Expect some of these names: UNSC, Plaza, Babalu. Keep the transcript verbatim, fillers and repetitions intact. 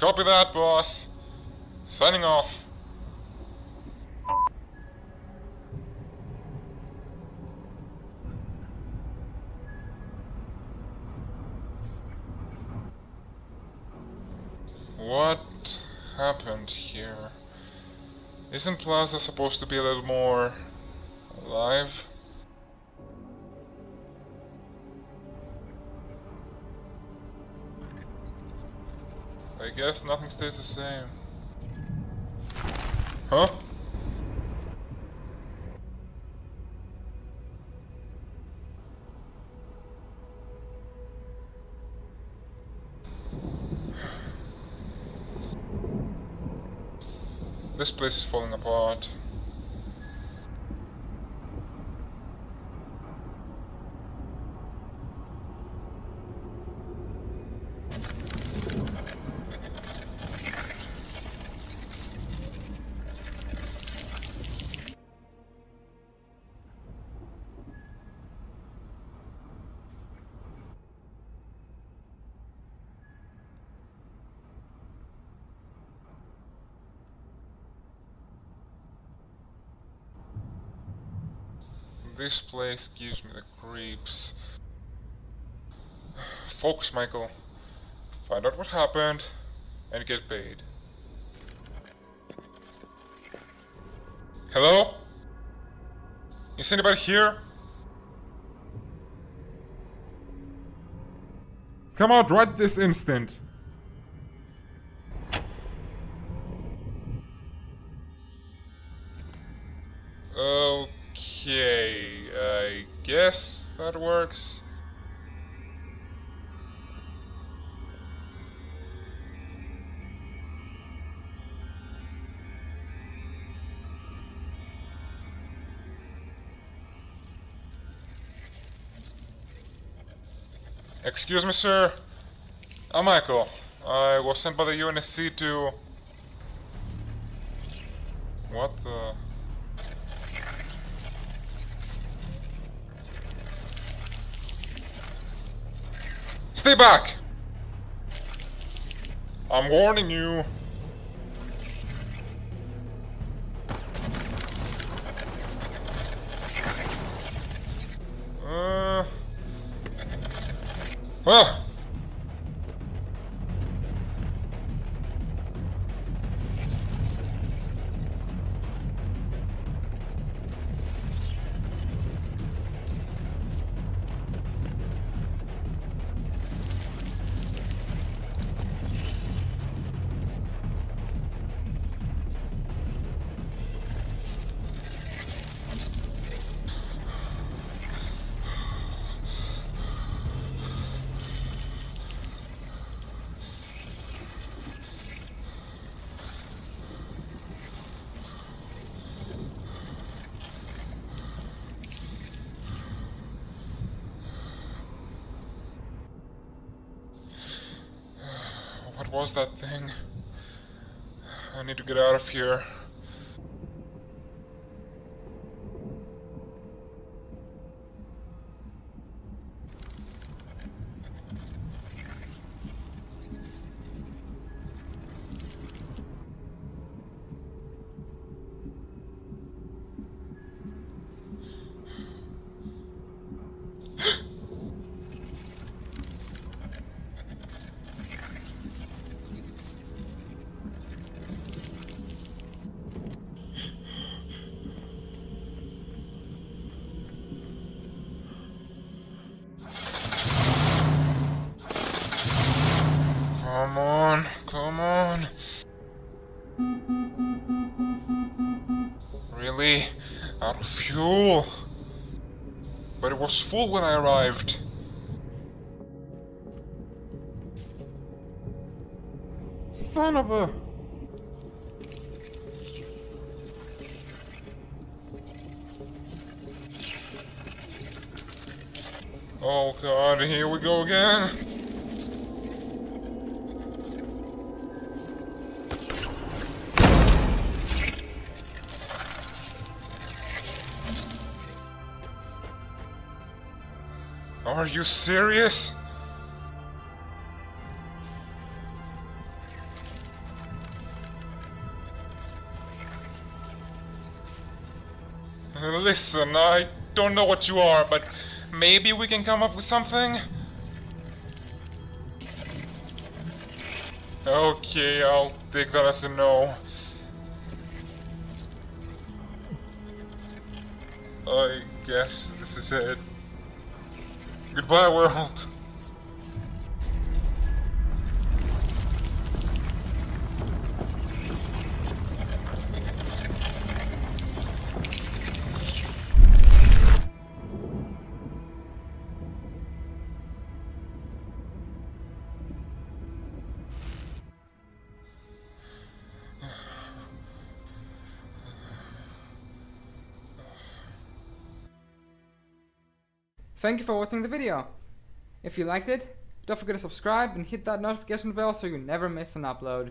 Copy that, boss. Signing off. What happened here? Isn't Plaza supposed to be a little more alive? I guess nothing stays the same. Huh? This place is falling apart. This place gives me the creeps. Focus, Michael. Find out what happened and get paid. Hello? Is anybody here? Come out right this instant. Okay, I guess that works. Excuse me, sir. I'm Michael. I was sent by the U N S C to... What the... Stay back! I'm warning you. Uh. Ah. What was that thing? I need to get out of here. Come on, come on. Really? Out of fuel? But it was full when I arrived. Son of a... Oh god, here we go again. Are you serious? Listen, I don't know what you are, but maybe we can come up with something? Okay, I'll take that as a no. I guess this is it. Goodbye, world. Thank you for watching the video. If you liked it, don't forget to subscribe and hit that notification bell so you never miss an upload.